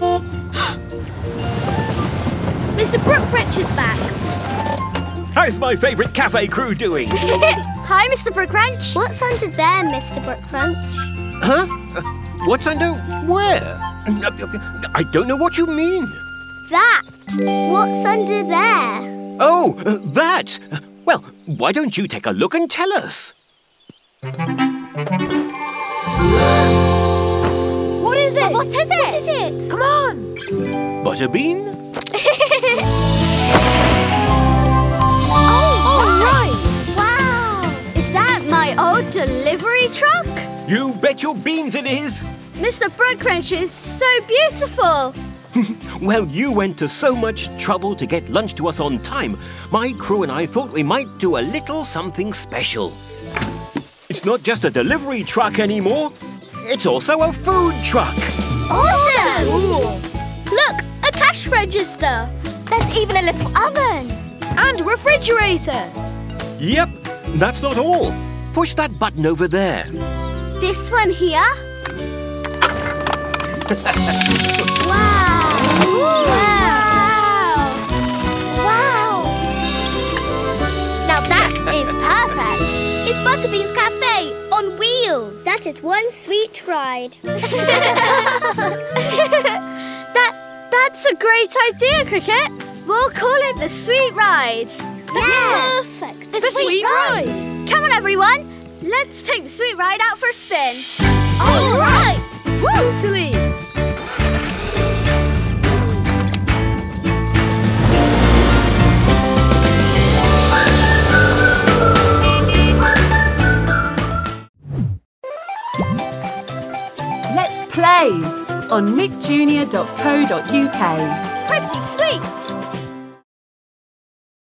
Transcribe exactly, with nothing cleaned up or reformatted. it. Mister Brookwrench is back. How's my favourite cafe crew doing? Hi, Mister Brookwrench. What's under there, Mister Brookwrench? Huh? Uh, what's under where? I don't know what you mean. That. What's under there? Oh, uh, that. Well, why don't you take a look and tell us? What is it? What is it? What is it? Come on. Butterbean? Oh, all right. Wow. Is that my old delivery truck? You bet your beans it is. Mister Brookwrench is so beautiful. Well, you went to so much trouble to get lunch to us on time. My crew and I thought we might do a little something special. It's not just a delivery truck anymore. It's also a food truck. Awesome! Ooh. Look, a cash register. There's even a little oven. And a refrigerator. Yep, that's not all. Push that button over there. This one here? Wow! Ooh, wow. Wow! Now that is perfect! It's Butterbean's Cafe on wheels! That is one sweet ride! that, that's a great idea, Cricket! We'll call it the Sweet Ride! Yeah! Perfect! The, the Sweet, sweet ride. ride! Come on, everyone! Let's take the Sweet Ride out for a spin! All right! Totally! Play on Nick Junior dot co dot U K. Pretty sweet!